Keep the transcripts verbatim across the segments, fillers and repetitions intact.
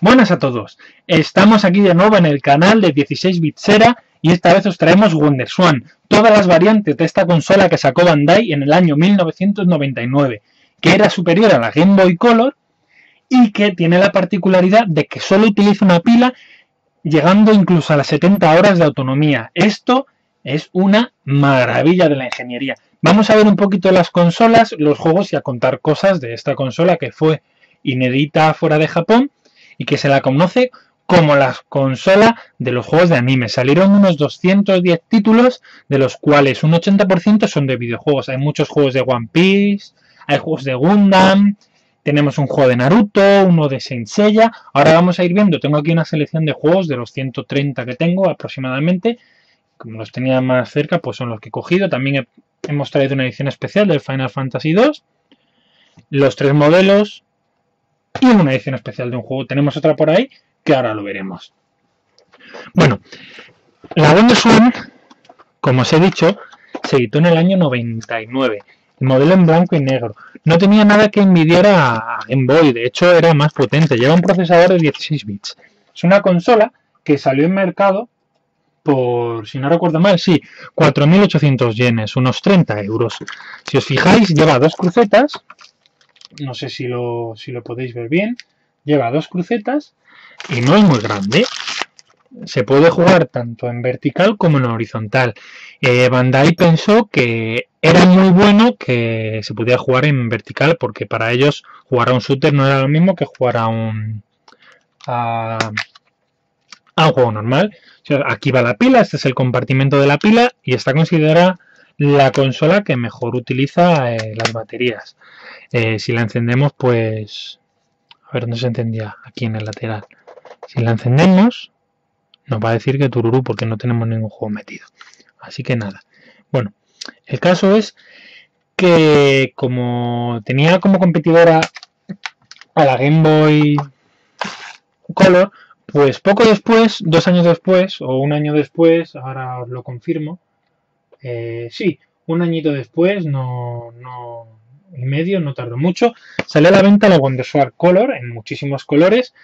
Buenas a todos, estamos aquí de nuevo en el canal de dieciséis bitsera y esta vez os traemos WonderSwan, todas las variantes de esta consola que sacó Bandai en el año mil novecientos noventa y nueve, que era superior a la Game Boy Color y que tiene la particularidad de que solo utiliza una pila, llegando incluso a las setenta horas de autonomía. Esto es una maravilla de la ingeniería. Vamos a ver un poquito las consolas, los juegos y a contar cosas de esta consola que fue inédita fuera de Japón y que se la conoce como la consola de los juegos de anime. Salieron unos doscientos diez títulos, de los cuales un ochenta por ciento son de videojuegos. Hay muchos juegos de One Piece, hay juegos de Gundam, tenemos un juego de Naruto, uno de Saint Seiya. Ahora vamos a ir viendo, tengo aquí una selección de juegos de los ciento treinta que tengo aproximadamente. Como los tenía más cerca, pues son los que he cogido. También he, hemos traído una edición especial del Final Fantasy dos, los tres modelos, y una edición especial de un juego. Tenemos otra por ahí que ahora lo veremos. Bueno, la WonderSwan, como os he dicho, se editó en el año noventa y nueve. El modelo en blanco y negro. No tenía nada que envidiara a Game Boy. De hecho, era más potente. Lleva un procesador de dieciséis bits. Es una consola que salió en mercado por, si no recuerdo mal, sí, cuatro mil ochocientos yenes, unos treinta euros. Si os fijáis, lleva dos crucetas. No sé si lo, si lo podéis ver bien. Lleva dos crucetas y no es muy grande. Se puede jugar tanto en vertical como en horizontal. Eh, Bandai pensó que era muy bueno que se pudiera jugar en vertical, porque para ellos jugar a un shooter no era lo mismo que jugar a un, a, a un juego normal. O sea, aquí va la pila, este es el compartimento de la pila y está considerada la consola que mejor utiliza eh, las baterías. Eh, si la encendemos, pues... A ver, ¿dónde se encendía? Aquí en el lateral. Si la encendemos, nos va a decir que tururú, porque no tenemos ningún juego metido. Así que nada. Bueno, el caso es que como tenía como competidora a la Game Boy Color, pues poco después, dos años después, o un año después, ahora os lo confirmo, Eh, sí, un añito después, no, no y medio, no tardó mucho, salió a la venta la WonderSwan Color en muchísimos colores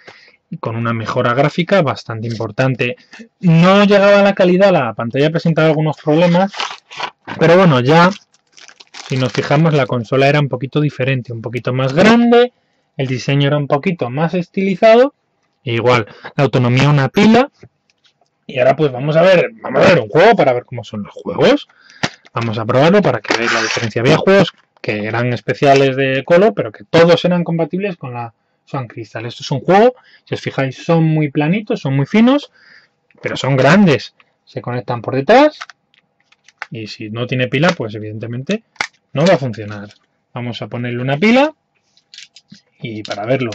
y con una mejora gráfica bastante importante. No llegaba a la calidad, la pantalla presentaba algunos problemas, pero bueno, ya si nos fijamos, la consola era un poquito diferente, un poquito más grande, el diseño era un poquito más estilizado, e igual, la autonomía una pila. Y ahora pues vamos a ver, vamos a ver un juego para ver cómo son los juegos. Vamos a probarlo para que veáis la diferencia. Había juegos que eran especiales de color, pero que todos eran compatibles con la Swan Crystal. Esto es un juego, si os fijáis, son muy planitos, son muy finos, pero son grandes. Se conectan por detrás y si no tiene pila, pues evidentemente no va a funcionar. Vamos a ponerle una pila y para verlo.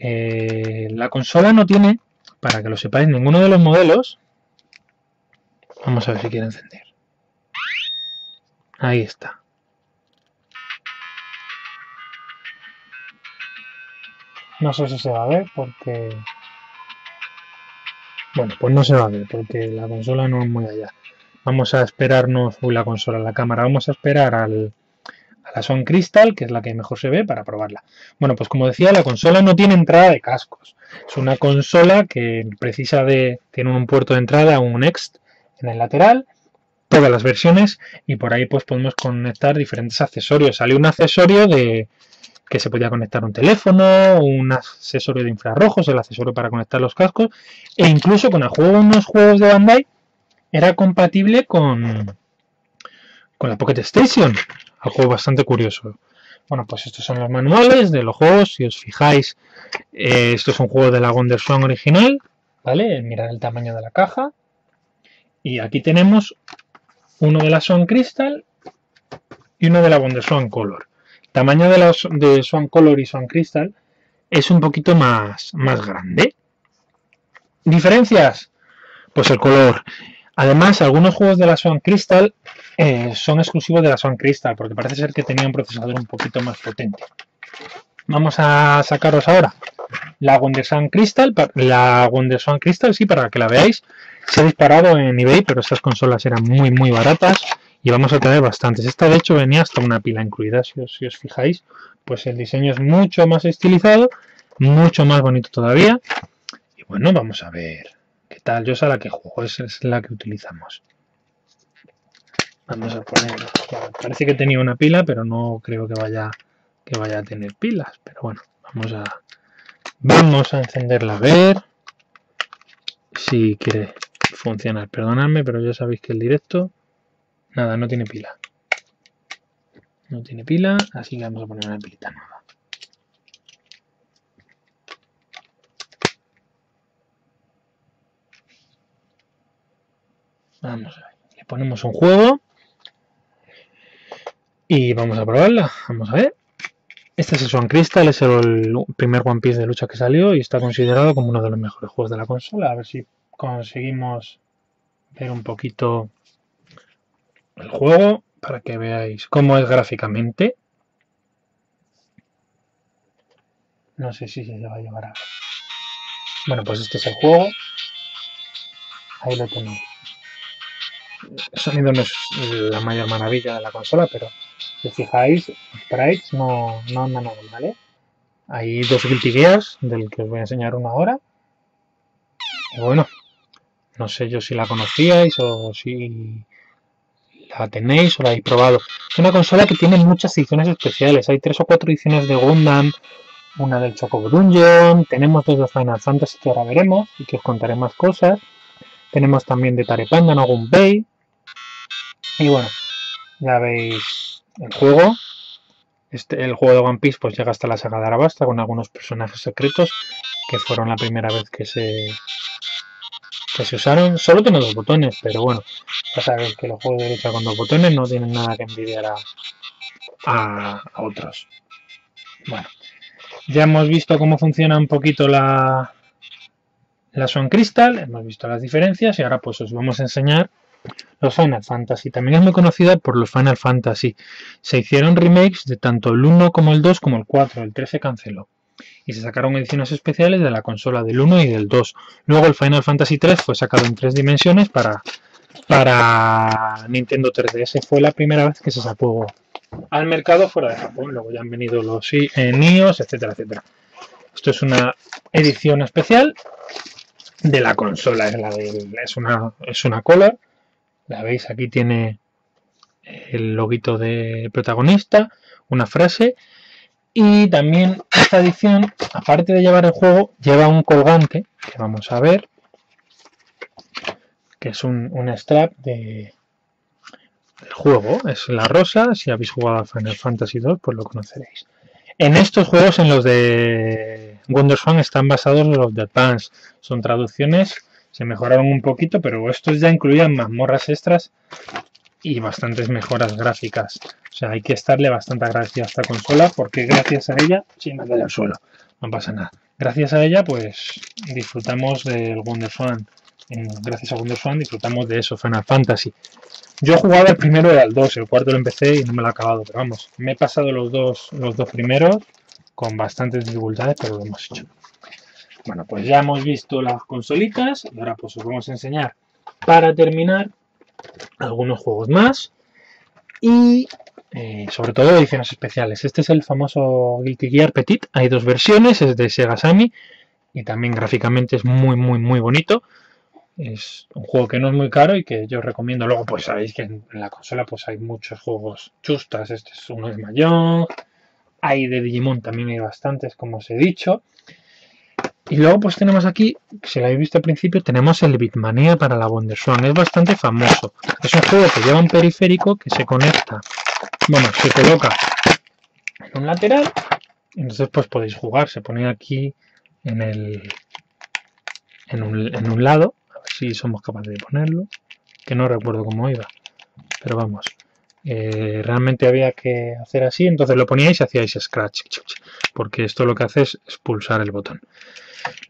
Eh, la consola no tiene... Para que lo sepáis, ninguno de los modelos. Vamos a ver si quiere encender. Ahí está. No sé si se va a ver porque... Bueno, pues no se va a ver porque la consola no es muy allá. Vamos a esperarnos... Uy, la consola, la cámara. Vamos a esperar al... a la Swan Crystal, que es la que mejor se ve, para probarla. Bueno, pues como decía, la consola no tiene entrada de cascos. Es una consola que precisa de... Tiene un puerto de entrada, un Next en el lateral, todas las versiones, y por ahí pues podemos conectar diferentes accesorios. Salió un accesorio de que se podía conectar un teléfono, un accesorio de infrarrojos, el accesorio para conectar los cascos, e incluso con algunos juegos de Bandai era compatible con, con la Pocket Station. Algo bastante curioso. Bueno, pues estos son los manuales de los juegos. Si os fijáis, eh, esto es un juego de la WonderSwan original, ¿vale? Mirad el tamaño de la caja. Y aquí tenemos uno de la Swan Crystal y uno de la WonderSwan Color. El tamaño de la de Swan Color y Swan Crystal es un poquito más, más grande. ¿Diferencias? Pues el color. Además, algunos juegos de la Swan Crystal eh, son exclusivos de la Swan Crystal, porque parece ser que tenía un procesador un poquito más potente. Vamos a sacaros ahora la WonderSwan Crystal. La WonderSwan Crystal, sí, para que la veáis, se ha disparado en eBay, pero estas consolas eran muy, muy baratas y vamos a traer bastantes. Esta, de hecho, venía hasta una pila incluida, si os, si os fijáis. Pues el diseño es mucho más estilizado mucho más bonito todavía. Y bueno, vamos a ver qué tal. Yo es a la que juego, es, es la que utilizamos. Vamos a poner, parece que tenía una pila, pero no creo que vaya, que vaya a tener pilas. Pero bueno, vamos a, vamos a encenderla a ver si quiere funcionar. Perdonadme, pero ya sabéis que el directo, nada, no tiene pila. No tiene pila, así que vamos a poner una pilita nueva. Vamos a ver, le ponemos un juego y vamos a probarla, vamos a ver. Este es el Swan Crystal, es el primer One Piece de lucha que salió y está considerado como uno de los mejores juegos de la consola. A ver si conseguimos ver un poquito el juego para que veáis cómo es gráficamente. No sé si se va a llevar a... Bueno, pues este es el juego. Ahí lo tenéis. El sonido no es la mayor maravilla de la consola, pero si os fijáis, sprites no, no andan nada mal, ¿eh? Hay dos Guilty Gears, del que os voy a enseñar uno ahora. Y bueno, no sé yo si la conocíais o si la tenéis o la habéis probado. Es una consola que tiene muchas ediciones especiales. Hay tres o cuatro ediciones de Gundam, una del Chocobo Dungeon, tenemos dos de Final Fantasy que ahora veremos y que os contaré más cosas. Tenemos también de Tarepanda, no Gunpei. Y bueno, ya veis el juego. Este, el juego de One Piece pues llega hasta la saga de Arabasta con algunos personajes secretos que fueron la primera vez que se... que se usaron. Solo tiene dos botones, pero bueno, ya sabéis que los juegos de lucha con dos botones no tienen nada que envidiar a, a, a otros. Bueno, ya hemos visto cómo funciona un poquito la, la Swan Crystal, hemos visto las diferencias y ahora pues os vamos a enseñar los Final Fantasy. También es muy conocida por los Final Fantasy. Se hicieron remakes de tanto el uno como el dos como el cuatro, el tres se canceló. Y se sacaron ediciones especiales de la consola del uno y del dos. Luego el Final Fantasy tres fue sacado en tres dimensiones para, para Nintendo tres D S. Fue la primera vez que se sacó al mercado fuera de Japón. Luego ya han venido los eh, N I O S, etcétera, etcétera. Esto es una edición especial de la consola. Es, la de, es, una, es una Color. La veis, aquí tiene el loguito del protagonista, una frase. Y también esta edición, aparte de llevar el juego, lleva un colgante, que vamos a ver, que es un, un strap de, del juego. Es la rosa, si habéis jugado a Final Fantasy dos, pues lo conoceréis. En estos juegos, en los de WonderSwan, están basados los de Advance. Son traducciones, se mejoraron un poquito, pero estos ya incluían mazmorras extras y bastantes mejoras gráficas. O sea, hay que estarle bastante agradecido a esta consola porque gracias a ella, sin caer al suelo, no pasa nada. Gracias a ella, pues disfrutamos del WonderSwan. Gracias a WonderSwan disfrutamos de eso, Final Fantasy. Yo jugaba el primero, era el dos, el cuarto lo empecé y no me lo he acabado, pero vamos, me he pasado los dos, los dos primeros con bastantes dificultades, pero lo hemos hecho. Bueno, pues ya hemos visto las consolitas y ahora pues os vamos a enseñar, para terminar, algunos juegos más y eh, sobre todo ediciones especiales. Este es el famoso Guilty Gear Petit, hay dos versiones, es de Sega Sammy y también gráficamente es muy muy muy bonito. Es un juego que no es muy caro y que yo os recomiendo. Luego pues sabéis que en la consola pues hay muchos juegos chustas, este es uno de Mayong, hay de Digimon también, hay bastantes como os he dicho. Y luego pues tenemos aquí, si lo habéis visto al principio, tenemos el Bitmania para la WonderSwan. Es bastante famoso. Es un juego que lleva un periférico que se conecta, bueno, se coloca en un lateral. Entonces pues podéis jugar. Se pone aquí en el en un, en un lado. A ver si somos capaces de ponerlo. Que no recuerdo cómo iba. Pero vamos. Eh, realmente había que hacer así. Entonces lo poníais y hacíais scratch. Porque esto lo que hace es pulsar el botón.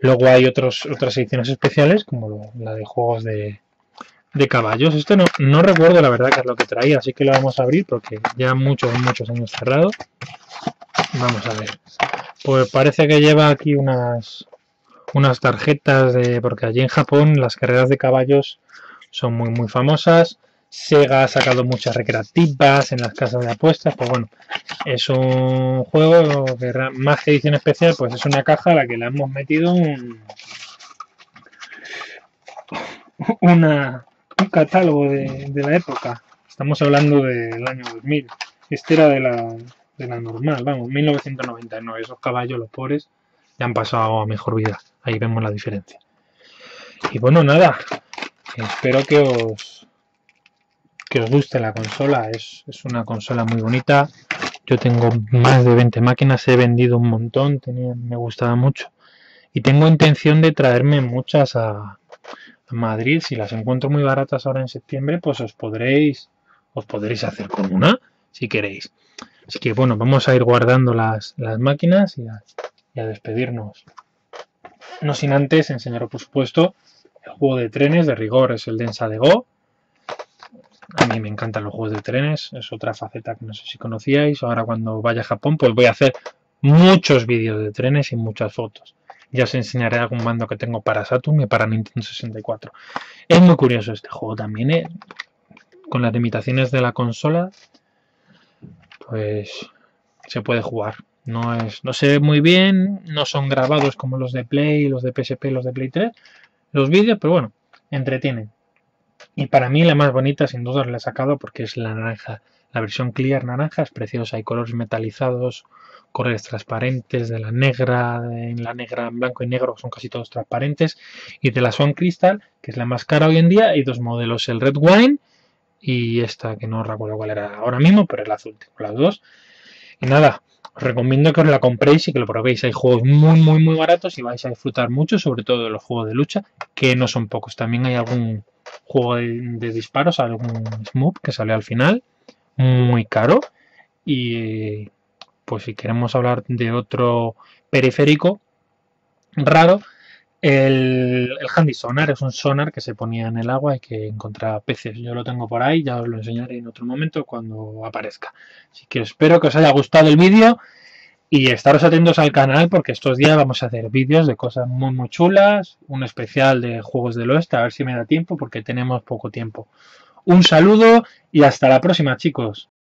Luego hay otros, otras ediciones especiales, como la de juegos de, de caballos. Esto no, no recuerdo la verdad que es lo que traía, así que lo vamos a abrir porque ya muchos, muchos años cerrado. Vamos a ver. Pues parece que lleva aquí unas, unas tarjetas, de porque allí en Japón las carreras de caballos son muy, muy famosas. Sega ha sacado muchas recreativas en las casas de apuestas, pues bueno, es un juego que más que edición especial, pues es una caja a la que le hemos metido un, una, un catálogo de, de la época. Estamos hablando del año dos mil, este era de la, de la normal, vamos, mil novecientos noventa y nueve, esos caballos, los pobres, ya han pasado a mejor vida, ahí vemos la diferencia. Y bueno, nada, espero que os... que os guste la consola, es, es una consola muy bonita. Yo tengo más de veinte máquinas, he vendido un montón, tenía, me gustaba mucho. Y tengo intención de traerme muchas a, a Madrid. Si las encuentro muy baratas ahora en septiembre, pues os podréis, os podréis hacer con una, si queréis. Así que bueno, vamos a ir guardando las, las máquinas y a, y a despedirnos. No sin antes enseñaros, por supuesto, el juego de trenes de rigor, es el Densha de Go. A mí me encantan los juegos de trenes, es otra faceta que no sé si conocíais. Ahora cuando vaya a Japón, pues voy a hacer muchos vídeos de trenes y muchas fotos. Ya os enseñaré algún mando que tengo para Saturn y para Nintendo sesenta y cuatro. Es muy curioso este juego también, ¿eh? Con las limitaciones de la consola, pues se puede jugar. No, es, no se ve muy bien, no son grabados como los de Play, los de P S P, los de Play tres, los vídeos, pero bueno, entretienen. Y para mí la más bonita, sin duda, la he sacado porque es la naranja. La versión clear naranja es preciosa. Hay colores metalizados, colores transparentes, de la negra, de, en la negra, en blanco y negro, que son casi todos transparentes. Y de la Swan Crystal, que es la más cara hoy en día, hay dos modelos, el Red Wine y esta, que no recuerdo cuál era ahora mismo, pero es la azul, tengo las dos. Y nada, os recomiendo que os la compréis y que lo probéis. Hay juegos muy, muy, muy baratos y vais a disfrutar mucho, sobre todo de los juegos de lucha, que no son pocos. También hay algún juego de, de disparos, algún smooth que salió al final, muy caro. Y pues si queremos hablar de otro periférico raro, el, el Handy Sonar es un sonar que se ponía en el agua y que encontraba peces. Yo lo tengo por ahí, ya os lo enseñaré en otro momento cuando aparezca. Así que espero que os haya gustado el vídeo y estaros atentos al canal, porque estos días vamos a hacer vídeos de cosas muy muy chulas, un especial de juegos del oeste, a ver si me da tiempo porque tenemos poco tiempo. Un saludo y hasta la próxima, chicos.